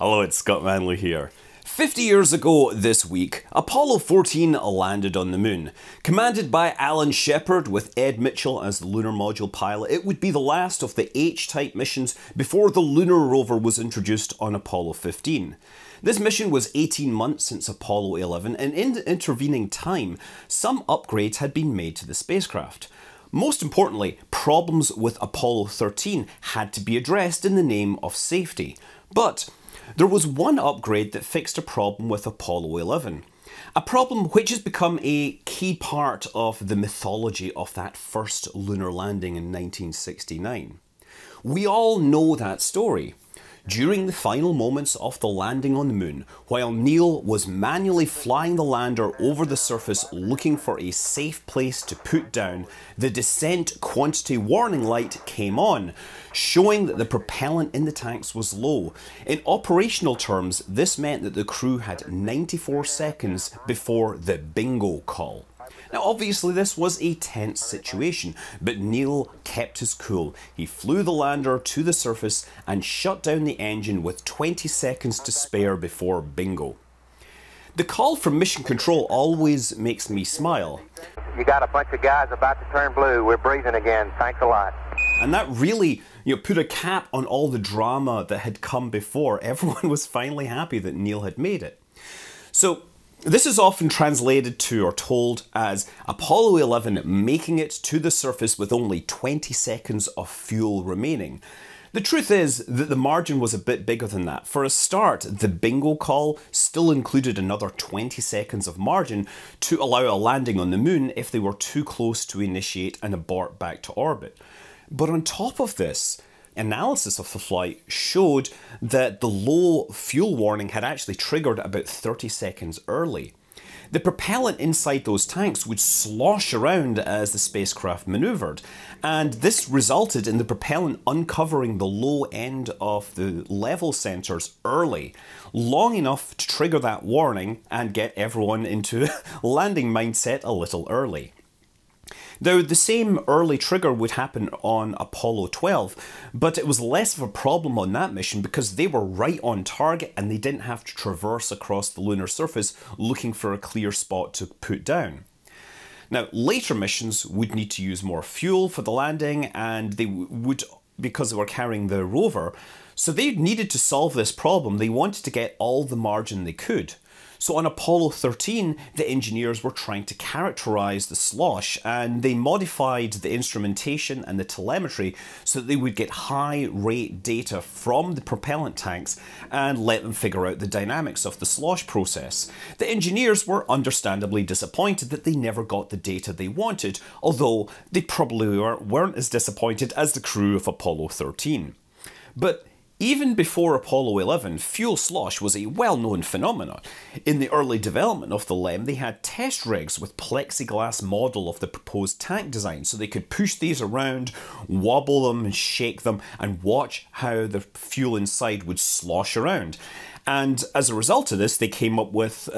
Hello, it's Scott Manley here. 50 years ago this week, Apollo 14 landed on the moon. Commanded by Alan Shepard with Ed Mitchell as the lunar module pilot, it would be the last of the H-type missions before the lunar rover was introduced on Apollo 15. This mission was 18 months since Apollo 11, and in the intervening time, some upgrades had been made to the spacecraft. Most importantly, problems with Apollo 13 had to be addressed in the name of safety. But there was one upgrade that fixed a problem with Apollo 11. A problem which has become a key part of the mythology of that first lunar landing in 1969. We all know that story. During the final moments of the landing on the moon, while Neil was manually flying the lander over the surface looking for a safe place to put down, the descent quantity warning light came on, showing that the propellant in the tanks was low. In operational terms, this meant that the crew had 94 seconds before the bingo call. Now obviously this was a tense situation, but Neil kept his cool. He flew the lander to the surface and shut down the engine with 20 seconds to spare before bingo. The call from mission control always makes me smile. You got a bunch of guys about to turn blue, we're breathing again, thanks a lot. And that really, put a cap on all the drama that had come before. Everyone was finally happy that Neil had made it. So, this is often translated to or told as Apollo 11 making it to the surface with only 20 seconds of fuel remaining. The truth is that the margin was a bit bigger than that. For a start, the bingo call still included another 20 seconds of margin to allow a landing on the moon if they were too close to initiate and abort back to orbit. But on top of this, analysis of the flight showed that the low fuel warning had actually triggered about 30 seconds early. The propellant inside those tanks would slosh around as the spacecraft maneuvered, and this resulted in the propellant uncovering the low end of the level sensors early, long enough to trigger that warning and get everyone into landing mindset a little early. Now, the same early trigger would happen on Apollo 12, but it was less of a problem on that mission because they were right on target and they didn't have to traverse across the lunar surface looking for a clear spot to put down. Now, later missions would need to use more fuel for the landing, and they would, because they were carrying the rover, so they needed to solve this problem. They wanted to get all the margin they could. So on Apollo 13, the engineers were trying to characterize the slosh, and they modified the instrumentation and the telemetry so that they would get high rate data from the propellant tanks and let them figure out the dynamics of the slosh process. The engineers were understandably disappointed that they never got the data they wanted, although they probably weren't as disappointed as the crew of Apollo 13. But even before Apollo 11, fuel slosh was a well-known phenomenon. In the early development of the LEM, they had test rigs with plexiglass model of the proposed tank design, so they could push these around, wobble them and shake them, and watch how the fuel inside would slosh around. And as a result of this, they came up with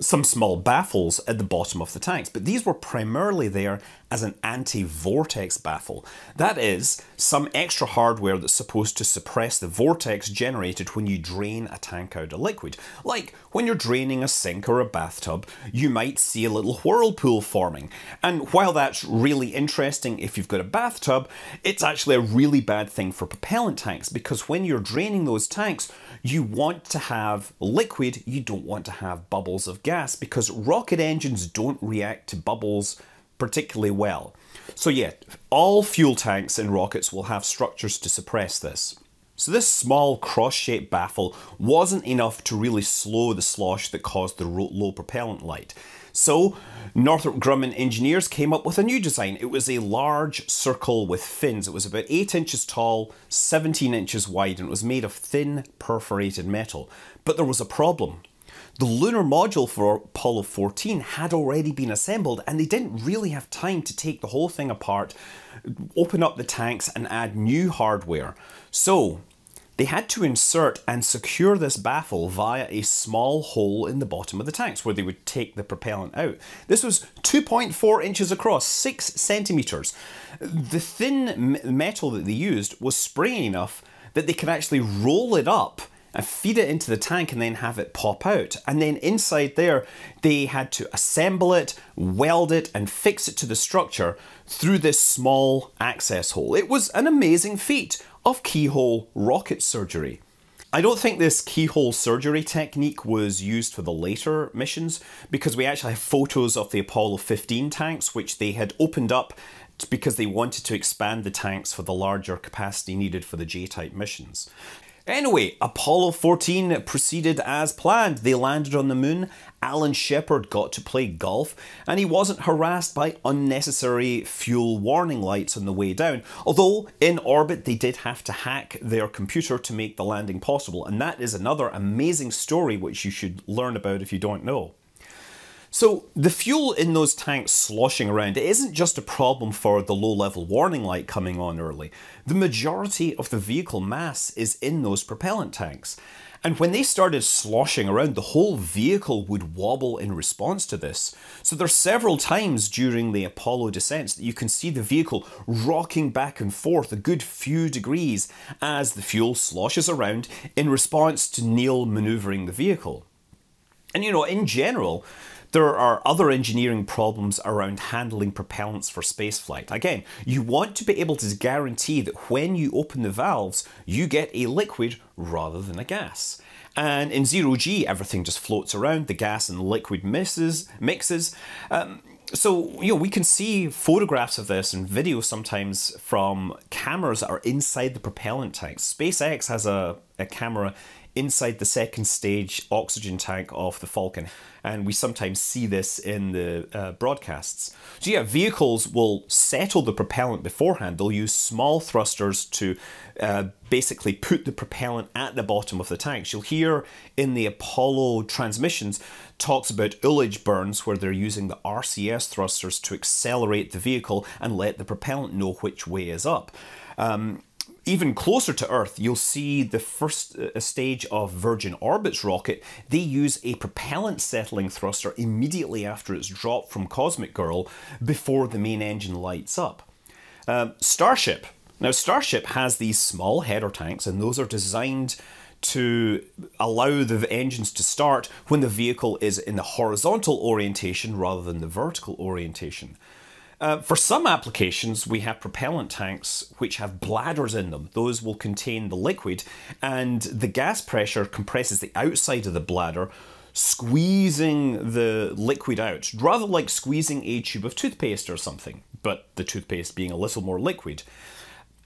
some small baffles at the bottom of the tanks, but these were primarily there as an anti-vortex baffle. That is, some extra hardware that's supposed to suppress the vortex generated when you drain a tank out of liquid. Like when you're draining a sink or a bathtub, you might see a little whirlpool forming. And while that's really interesting if you've got a bathtub, it's actually a really bad thing for propellant tanks, because when you're draining those tanks, you want to have liquid, you don't want to have bubbles of gas, because rocket engines don't react to bubbles particularly well. So yeah, all fuel tanks in rockets will have structures to suppress this. So this small cross-shaped baffle wasn't enough to really slow the slosh that caused the low propellant light. So Northrop Grumman engineers came up with a new design. It was a large circle with fins. It was about 8 inches tall, 17 inches wide, and it was made of thin perforated metal. But there was a problem. The lunar module for Apollo 14 had already been assembled, and they didn't really have time to take the whole thing apart, open up the tanks and add new hardware. So they had to insert and secure this baffle via a small hole in the bottom of the tanks where they would take the propellant out. This was 2.4 inches across, 6 centimeters. The thin metal that they used was springy enough that they could actually roll it up and feed it into the tank and then have it pop out. And then inside there, they had to assemble it, weld it, and fix it to the structure through this small access hole. It was an amazing feat of keyhole rocket surgery. I don't think this keyhole surgery technique was used for the later missions, because we actually have photos of the Apollo 15 tanks, which they had opened up because they wanted to expand the tanks for the larger capacity needed for the J-type missions. Anyway, Apollo 14 proceeded as planned. They landed on the moon, Alan Shepard got to play golf, and he wasn't harassed by unnecessary fuel warning lights on the way down, although in orbit they did have to hack their computer to make the landing possible, and that is another amazing story which you should learn about if you don't know. So the fuel in those tanks sloshing around, it isn't just a problem for the low-level warning light coming on early. The majority of the vehicle mass is in those propellant tanks. And when they started sloshing around, the whole vehicle would wobble in response to this. So there's several times during the Apollo descents that you can see the vehicle rocking back and forth a good few degrees as the fuel sloshes around in response to Neil maneuvering the vehicle. And you know, in general, there are other engineering problems around handling propellants for spaceflight. Again, you want to be able to guarantee that when you open the valves, you get a liquid rather than a gas. And in zero-G, everything just floats around, the gas and the liquid mixes. So, you know, we can see photographs of this and videos sometimes from cameras that are inside the propellant tanks. SpaceX has a camera inside the second stage oxygen tank of the Falcon, and we sometimes see this in the broadcasts. So yeah, vehicles will settle the propellant beforehand. They'll use small thrusters to basically put the propellant at the bottom of the tanks. You'll hear in the Apollo transmissions talks about ullage burns where they're using the RCS thrusters to accelerate the vehicle and let the propellant know which way is up. Even closer to Earth, you'll see the first stage of Virgin Orbit's rocket. They use a propellant settling thruster immediately after it's dropped from Cosmic Girl before the main engine lights up. Starship. Now, Starship has these small header tanks, and those are designed to allow the engines to start when the vehicle is in the horizontal orientation rather than the vertical orientation. For some applications, we have propellant tanks which have bladders in them. Those will contain the liquid, and the gas pressure compresses the outside of the bladder, squeezing the liquid out, rather like squeezing a tube of toothpaste or something, but the toothpaste being a little more liquid.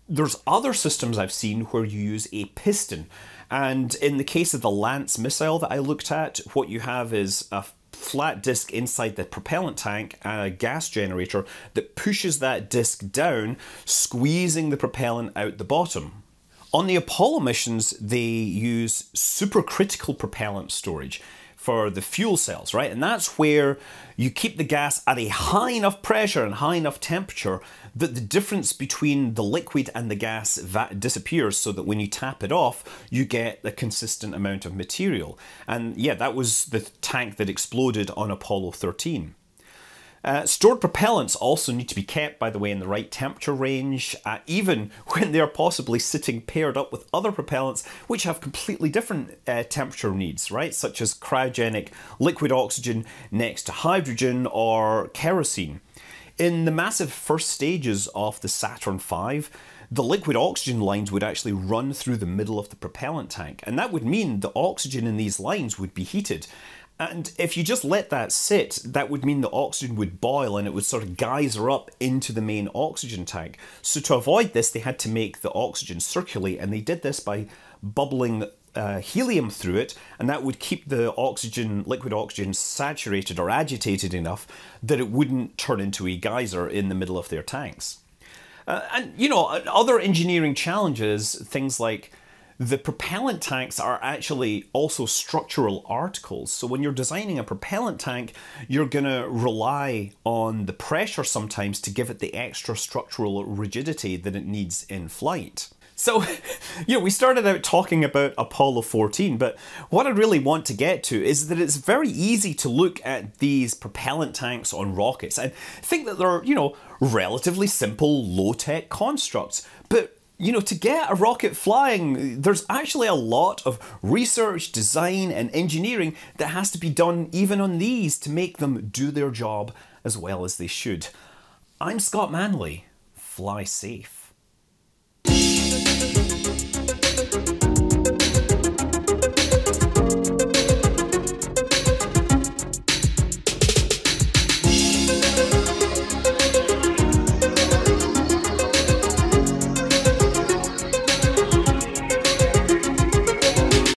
There's other systems I've seen where you use a piston, and in the case of the Lance missile that I looked at, what you have is a flat disc inside the propellant tank and a gas generator that pushes that disc down, squeezing the propellant out the bottom. On the Apollo missions, they use supercritical propellant storage for the fuel cells, right? And that's where you keep the gas at a high enough pressure and high enough temperature that the difference between the liquid and the gas disappears, so that when you tap it off, you get a consistent amount of material. And yeah, that was the tank that exploded on Apollo 13. Stored propellants also need to be kept, by the way, in the right temperature range, even when they're possibly sitting paired up with other propellants which have completely different temperature needs, right? Such as cryogenic liquid oxygen next to hydrogen or kerosene. In the massive first stages of the Saturn V, the liquid oxygen lines would actually run through the middle of the propellant tank, and that would mean the oxygen in these lines would be heated. And if you just let that sit, that would mean the oxygen would boil and it would sort of geyser up into the main oxygen tank. So to avoid this, they had to make the oxygen circulate, and they did this by bubbling helium through it, and that would keep the oxygen, liquid oxygen, saturated or agitated enough that it wouldn't turn into a geyser in the middle of their tanks. And you know, other engineering challenges, things like the propellant tanks are actually also structural articles. So when you're designing a propellant tank, you're gonna rely on the pressure sometimes to give it the extra structural rigidity that it needs in flight. So, you know, we started out talking about Apollo 14, but what I really want to get to is that it's very easy to look at these propellant tanks on rockets and think that they're, you know, relatively simple, low-tech constructs, but you know, to get a rocket flying, there's actually a lot of research, design, and engineering that has to be done even on these to make them do their job as well as they should. I'm Scott Manley. Fly safe.